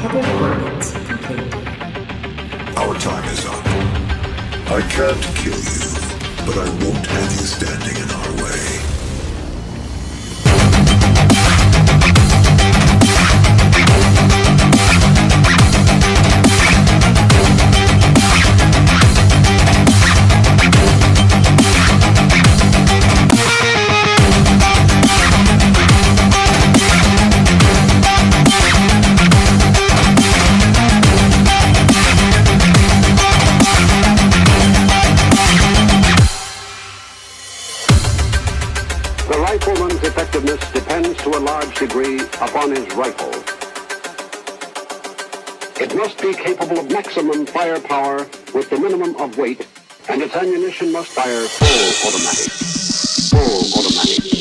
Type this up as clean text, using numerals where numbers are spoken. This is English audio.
Tether alignment complete. Our time is up. I can't kill you, but I won't have you standing in our way. Rifleman's effectiveness depends to a large degree upon his rifle. It must be capable of maximum firepower with the minimum of weight, and its ammunition must fire full automatic.